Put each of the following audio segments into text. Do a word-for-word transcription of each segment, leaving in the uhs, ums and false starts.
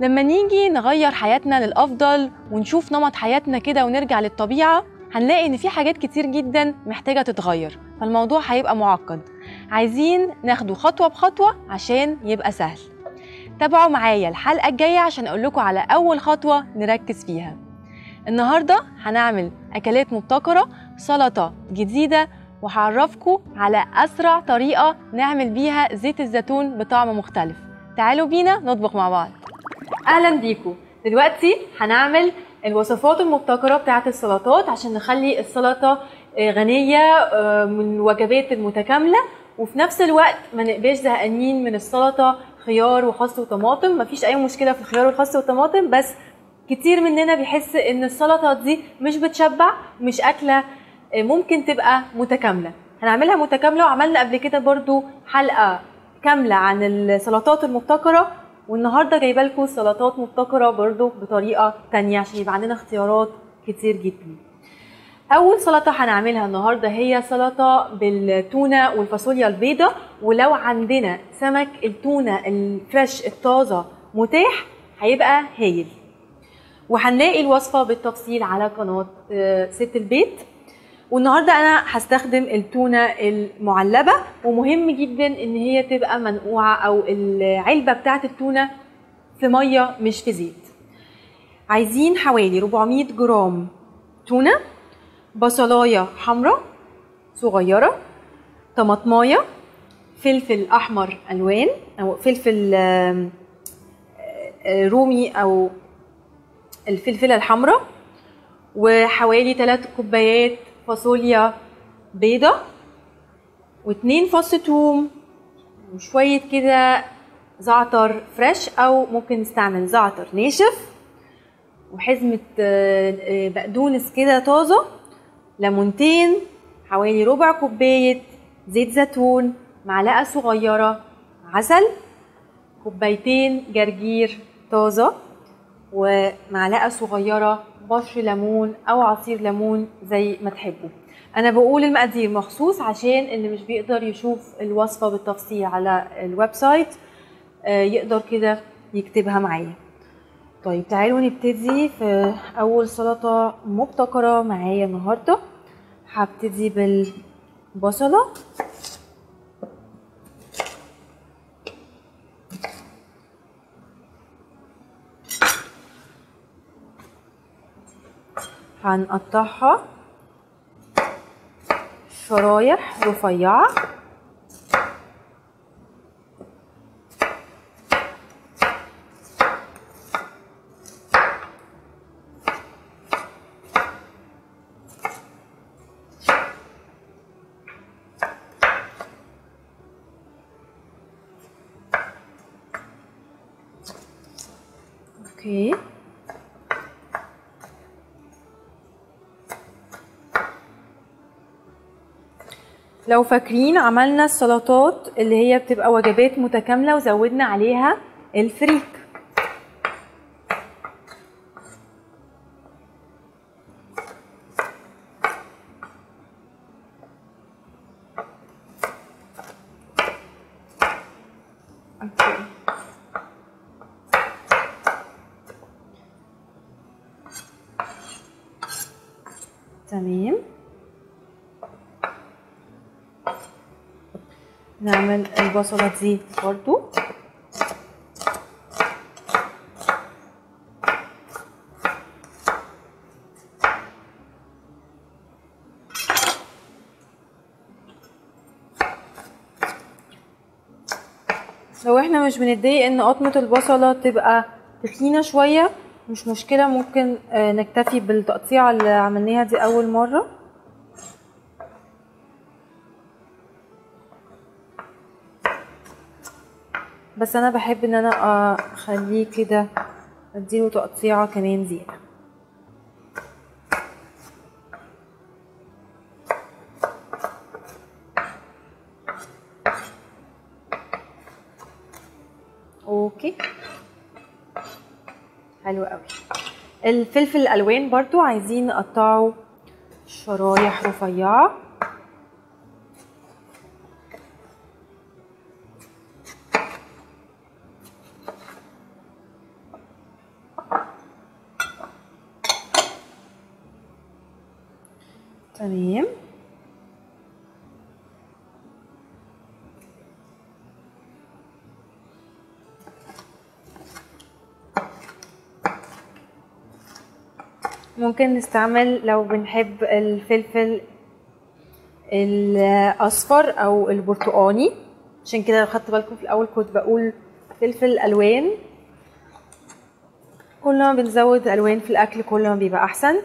لما نيجي نغير حياتنا للأفضل ونشوف نمط حياتنا كده ونرجع للطبيعة، هنلاقي إن في حاجات كتير جدا محتاجة تتغير، فالموضوع هيبقى معقد. عايزين ناخده خطوة بخطوة عشان يبقى سهل. تابعوا معايا الحلقة الجاية عشان أقول لكم على أول خطوة نركز فيها. النهاردة هنعمل أكلات مبتكرة، سلطة جديدة، وهعرفكم على أسرع طريقة نعمل بيها زيت الزيتون بطعم مختلف. تعالوا بينا نطبخ مع بعض. أهلا بيكم. دلوقتي هنعمل الوصفات المبتكرة بتاعت السلطات عشان نخلي السلطة غنية من الوجبات المتكاملة، وفي نفس الوقت ما نبقاش زهقانين من السلطة. خيار وخس وطماطم، مفيش أي مشكلة في الخيار والخس والطماطم، بس كتير مننا بيحس إن السلطة دي مش بتشبع، مش أكلة ممكن تبقى متكاملة. هنعملها متكاملة، وعملنا قبل كده برضو حلقة كاملة عن السلطات المبتكرة، والنهاردة جايبة لكم سلطات مبتكرة برضو بطريقة تانية عشان يبقى عندنا اختيارات كتير جدا. أول سلطة هنعملها النهاردة هي سلطة بالتونة والفاصوليا البيضاء، ولو عندنا سمك التونة الفريش الطازة متاح هيبقى هايل. وهنلاقي الوصفة بالتفصيل على قناة ست البيت. والنهاردة أنا هستخدم التونة المعلبة، ومهم جدا إن هي تبقى منقوعة، أو العلبة بتاعت التونة في مية مش في زيت. عايزين حوالي أربعمية جرام تونة، بصلايه حمراء صغيره، طماطمايه، فلفل احمر الوان او فلفل رومي او الفلفله الحمراء، وحوالي ثلاث كوبايات فاصوليا بيضه، واتنين فص ثوم، وشويه كده زعتر فريش او ممكن نستعمل زعتر ناشف، وحزمه بقدونس كده طازه، ليمونتين، حوالي ربع كوباية زيت زيتون، معلقة صغيرة عسل، كوبايتين جرجير طازة، ومعلقة صغيرة بشر ليمون أو عصير ليمون زي ما تحبوا. أنا بقول المقادير مخصوص عشان اللي مش بيقدر يشوف الوصفة بالتفصيل على الويب سايت يقدر كده يكتبها معايا. طيب تعالوا نبتدي في أول سلطة مبتكرة معايا النهاردة. هبتدي بالبصلة، هنقطعها شرايح رفيعة، اوكي. لو فاكرين عملنا السلطات اللي هي بتبقى وجبات متكاملة وزودنا عليها الفريك. تمام. نعمل البصلة دي برضو. لو احنا مش بنتضايق ان قطمة البصلة تبقى تخينة شوية مش مشكلة، ممكن نكتفي بالتقطيعة اللي عملناها دي أول مرة. بس أنا بحب إن أنا أخليه كده أديله تقطيعة كمان زيادة. أوكي، حلو قوي. الفلفل الالوان برضو عايزين نقطعه شرايح رفيعه، تمام. ممكن نستعمل لو بنحب الفلفل الاصفر او البرتقاني، عشان كده لو خدت بالكم في الاول كنت بقول فلفل الوان. كل ما بنزود الوان في الاكل كل ما بيبقى احسن.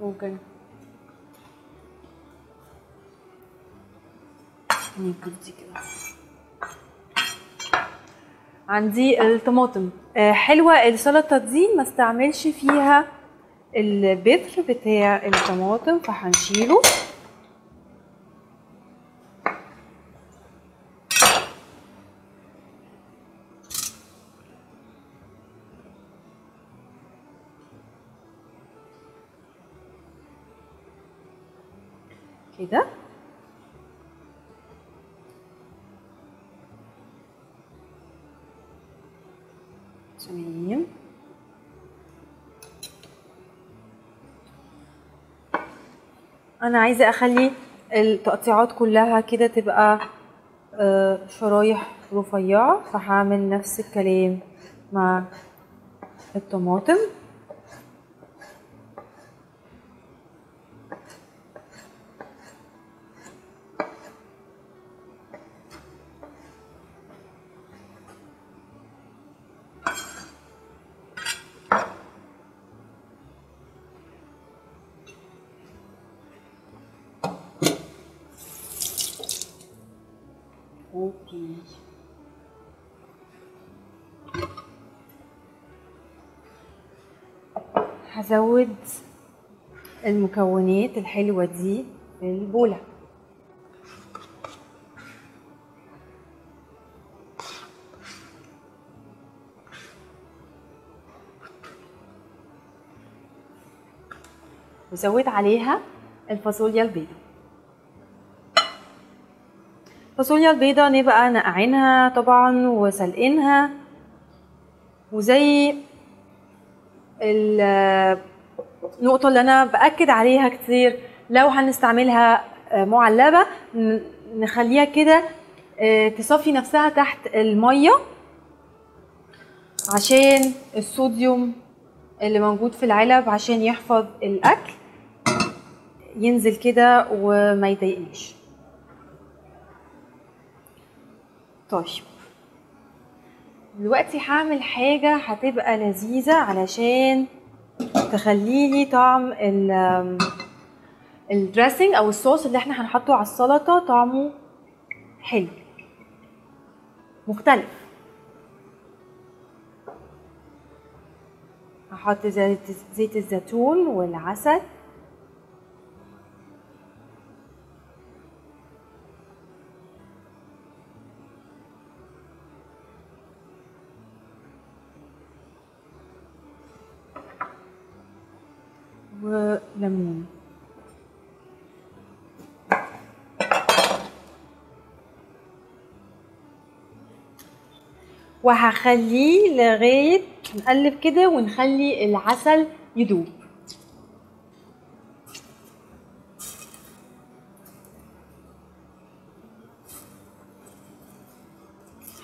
ممكن نجيب دي كده. عندي الطماطم حلوه السلطه دي ما استعملش فيها البذر بتاع الطماطم فهنشيله. كده تمام. انا عايزه اخلي التقطيعات كلها كده تبقى شرايح رفيعه، فهعمل نفس الكلام مع الطماطم. هزود المكونات الحلوة دي في البولة. وزود عليها الفاصوليا البيضاء. الفاصوليا البيضاء نبقى نقعينها طبعا وسلقينها، وزي النقطة اللي أنا بأكد عليها كتير لو هنستعملها معلبة نخليها كده تصفي نفسها تحت المية عشان الصوديوم اللي موجود في العلب، عشان يحفظ الأكل ينزل كده وما يضايقناش. طيب دلوقتي هعمل حاجة هتبقى لذيذة علشان تخليلي طعم الدريسنج أو الصوص اللي احنا هنحطه على السلطة طعمه حلو مختلف. هحط زيت, زيت الزيتون والعسل وليمون. وهخليه لغايه نقلب كده ونخلي العسل يدوب.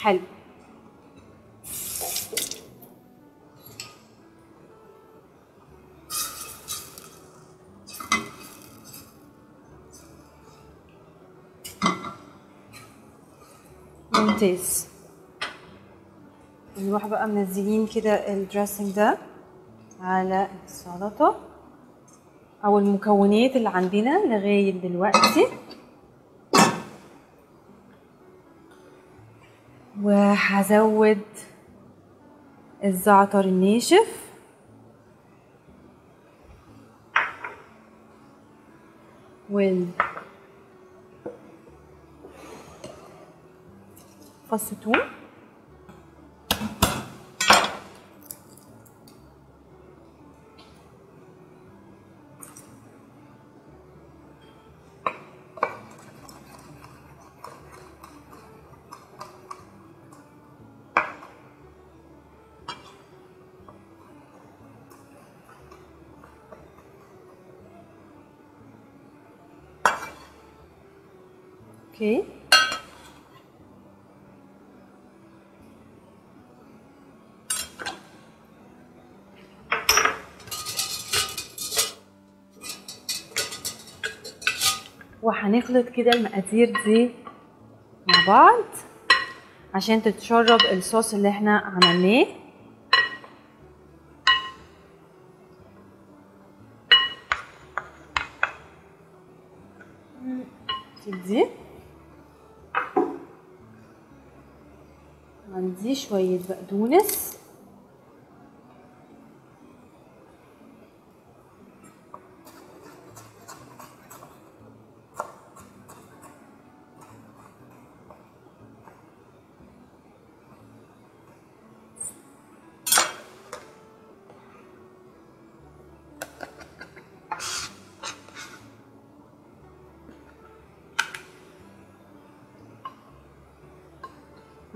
حلو. ممتاز. نروح بقى منزلين كده الدريسنج ده على السلطة أو المكونات اللي عندنا لغاية دلوقتي، وهزود الزعتر الناشف وين فص توم اوكي وهنخلط كده المقادير دي مع بعض عشان تتشرب الصوص اللي احنا عملناه. دي عندي شوية بقدونس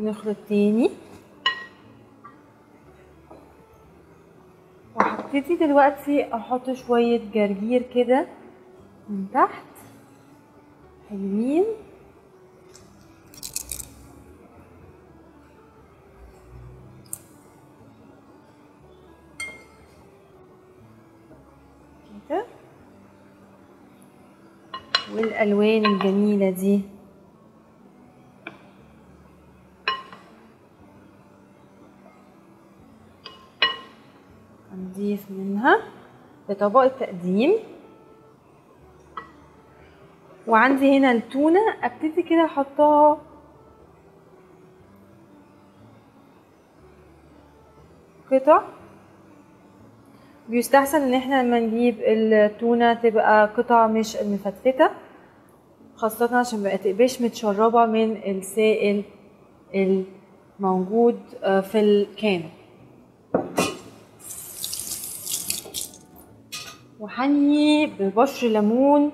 نخلط تاني، وهبتدي دلوقتي احط شوية جرجير كده من تحت حلوين. كده والالوان الجميلة دي نضيف منها لطبق التقديم. وعندي هنا التونة ابتدي كده احطها قطع. بيستحسن ان احنا لما نجيب التونة تبقى قطع مش المفتفتة، خاصة عشان ما تبقاش متشربة من السائل الموجود في الكانة. وهنهي ببشر ليمون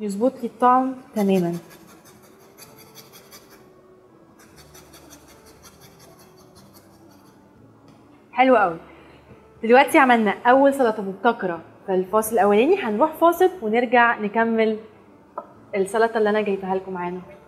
يظبط لي الطعم تماما. حلو قوي. دلوقتي عملنا اول سلطه مبتكره في الفاصل الاولاني، هنروح فاصل ونرجع نكمل السلطه اللي انا جايبها لكم معانا.